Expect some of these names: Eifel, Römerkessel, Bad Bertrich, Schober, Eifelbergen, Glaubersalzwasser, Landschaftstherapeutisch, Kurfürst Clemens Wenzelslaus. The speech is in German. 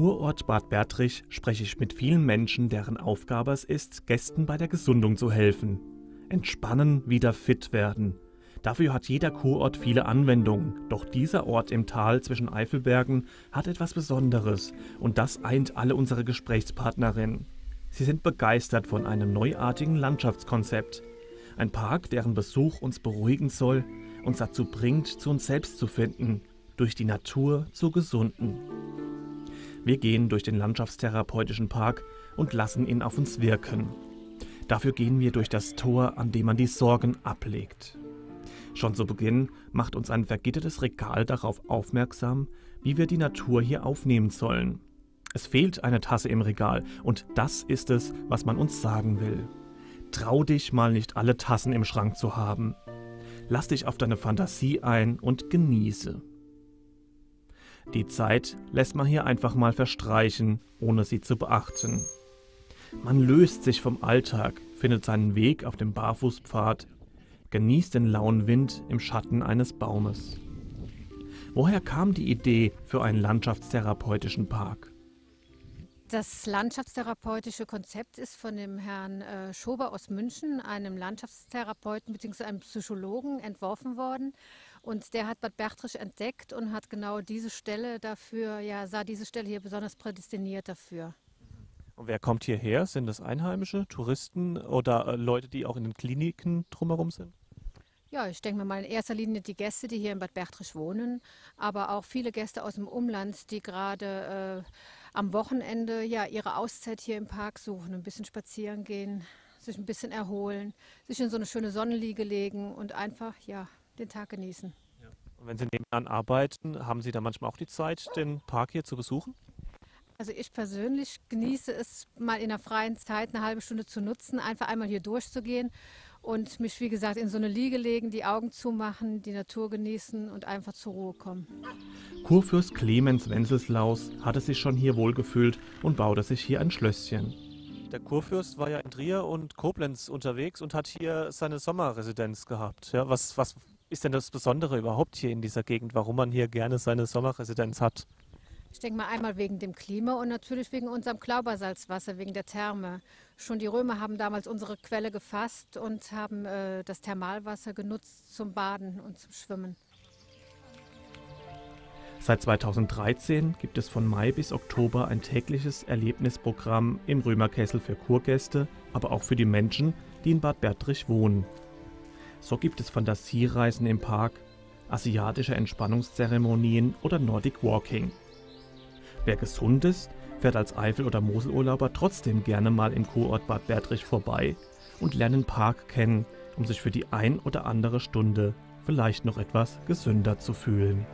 Kurort Bad Bertrich spreche ich mit vielen Menschen, deren Aufgabe es ist, Gästen bei der Gesundung zu helfen. Entspannen, wieder fit werden. Dafür hat jeder Kurort viele Anwendungen, doch dieser Ort im Tal zwischen Eifelbergen hat etwas Besonderes und das eint alle unsere Gesprächspartnerinnen. Sie sind begeistert von einem neuartigen Landschaftskonzept. Ein Park, deren Besuch uns beruhigen soll, uns dazu bringt, zu uns selbst zu finden, durch die Natur zu gesunden. Wir gehen durch den Landschaftstherapeutischen Park und lassen ihn auf uns wirken. Dafür gehen wir durch das Tor, an dem man die Sorgen ablegt. Schon zu Beginn macht uns ein vergittertes Regal darauf aufmerksam, wie wir die Natur hier aufnehmen sollen. Es fehlt eine Tasse im Regal und das ist es, was man uns sagen will. Trau dich mal nicht alle Tassen im Schrank zu haben. Lass dich auf deine Fantasie ein und genieße. Die Zeit lässt man hier einfach mal verstreichen, ohne sie zu beachten. Man löst sich vom Alltag, findet seinen Weg auf dem Barfußpfad, genießt den lauen Wind im Schatten eines Baumes. Woher kam die Idee für einen landschaftstherapeutischen Park? Das landschaftstherapeutische Konzept ist von dem Herrn Schober aus München, einem Landschaftstherapeuten bzw. einem Psychologen, entworfen worden. Und der hat Bad Bertrich entdeckt und hat genau diese Stelle dafür, ja, sah diese Stelle hier besonders prädestiniert dafür. Und wer kommt hierher? Sind das Einheimische, Touristen oder Leute, die auch in den Kliniken drumherum sind? Ja, ich denke mal in erster Linie die Gäste, die hier in Bad Bertrich wohnen, aber auch viele Gäste aus dem Umland, die gerade am Wochenende ja ihre Auszeit hier im Park suchen, ein bisschen spazieren gehen, sich ein bisschen erholen, sich in so eine schöne Sonnenliege legen und einfach ja den Tag genießen. Ja. Und wenn Sie nebenan arbeiten, haben Sie da manchmal auch die Zeit, den Park hier zu besuchen? Also ich persönlich genieße es, mal in der freien Zeit eine halbe Stunde zu nutzen, einfach einmal hier durchzugehen und mich, wie gesagt, in so eine Liege legen, die Augen zumachen, die Natur genießen und einfach zur Ruhe kommen. Kurfürst Clemens Wenzelslaus hatte sich schon hier wohlgefühlt und baute sich hier ein Schlösschen. Der Kurfürst war ja in Trier und Koblenz unterwegs und hat hier seine Sommerresidenz gehabt. Ja, was ist denn das Besondere überhaupt hier in dieser Gegend, warum man hier gerne seine Sommerresidenz hat? Ich denke mal einmal wegen dem Klima und natürlich wegen unserem Glaubersalzwasser, wegen der Therme. Schon die Römer haben damals unsere Quelle gefasst und haben das Thermalwasser genutzt zum Baden und zum Schwimmen. Seit 2013 gibt es von Mai bis Oktober ein tägliches Erlebnisprogramm im Römerkessel für Kurgäste, aber auch für die Menschen, die in Bad Bertrich wohnen. So gibt es Fantasiereisen im Park, asiatische Entspannungszeremonien oder Nordic Walking. Wer gesund ist, fährt als Eifel- oder Moselurlauber trotzdem gerne mal im Kurort Bad Bertrich vorbei und lernt den Park kennen, um sich für die ein oder andere Stunde vielleicht noch etwas gesünder zu fühlen.